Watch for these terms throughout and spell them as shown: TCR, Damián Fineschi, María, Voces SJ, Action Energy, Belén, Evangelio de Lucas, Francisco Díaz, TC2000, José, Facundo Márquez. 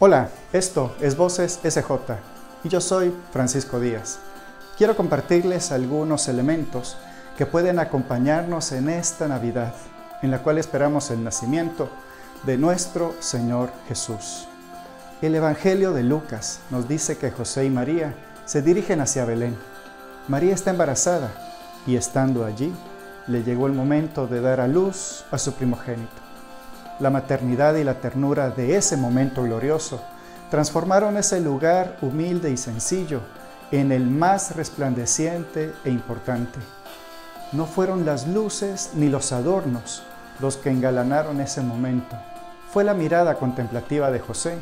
Hola, esto es Voces SJ y yo soy Francisco Díaz. Quiero compartirles algunos elementos que pueden acompañarnos en esta Navidad, en la cual esperamos el nacimiento de nuestro Señor Jesús. El Evangelio de Lucas nos dice que José y María se dirigen hacia Belén. María está embarazada y estando allí, le llegó el momento de dar a luz a su primogénito. La maternidad y la ternura de ese momento glorioso transformaron ese lugar humilde y sencillo en el más resplandeciente e importante. No fueron las luces ni los adornos los que engalanaron ese momento. Fue la mirada contemplativa de José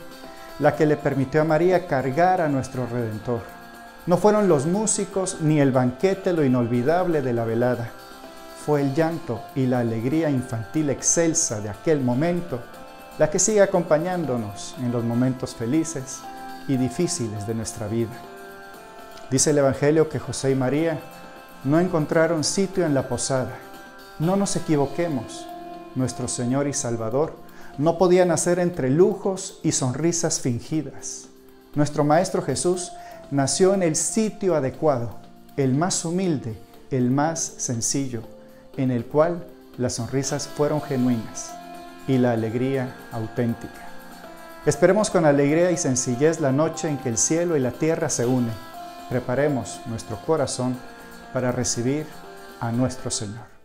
la que le permitió a María cargar a nuestro Redentor. No fueron los músicos ni el banquete lo inolvidable de la velada. Fue el llanto y la alegría infantil excelsa de aquel momento la que sigue acompañándonos en los momentos felices y difíciles de nuestra vida. Dice el Evangelio que José y María no encontraron sitio en la posada. No nos equivoquemos, nuestro Señor y Salvador no podía nacer entre lujos y sonrisas fingidas. Nuestro Maestro Jesús nació en el sitio adecuado, el más humilde, el más sencillo, en el cual las sonrisas fueron genuinas y la alegría auténtica. Esperemos con alegría y sencillez la noche en que el cielo y la tierra se unen. Preparemos nuestro corazón para recibir a nuestro Señor.